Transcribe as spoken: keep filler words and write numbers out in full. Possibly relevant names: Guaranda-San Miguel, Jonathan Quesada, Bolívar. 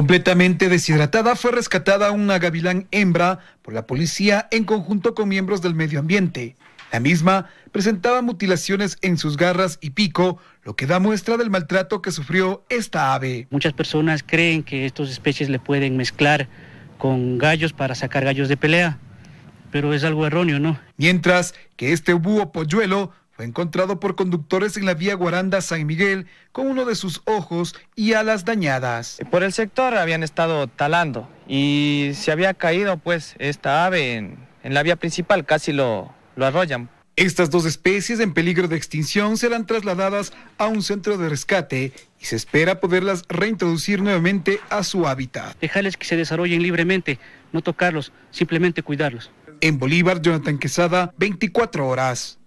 Completamente deshidratada, fue rescatada una gavilán hembra por la policía en conjunto con miembros del medio ambiente. La misma presentaba mutilaciones en sus garras y pico, lo que da muestra del maltrato que sufrió esta ave. Muchas personas creen que estas especies le pueden mezclar con gallos para sacar gallos de pelea, pero es algo erróneo, ¿no? Mientras que este búho polluelo fue encontrado por conductores en la vía Guaranda-San Miguel con uno de sus ojos y alas dañadas. Por el sector habían estado talando y se había caído pues esta ave en, en la vía principal, casi lo... lo arrollan. Estas dos especies en peligro de extinción serán trasladadas a un centro de rescate y se espera poderlas reintroducir nuevamente a su hábitat. Dejarles que se desarrollen libremente, no tocarlos, simplemente cuidarlos. En Bolívar, Jonathan Quesada, veinticuatro horas.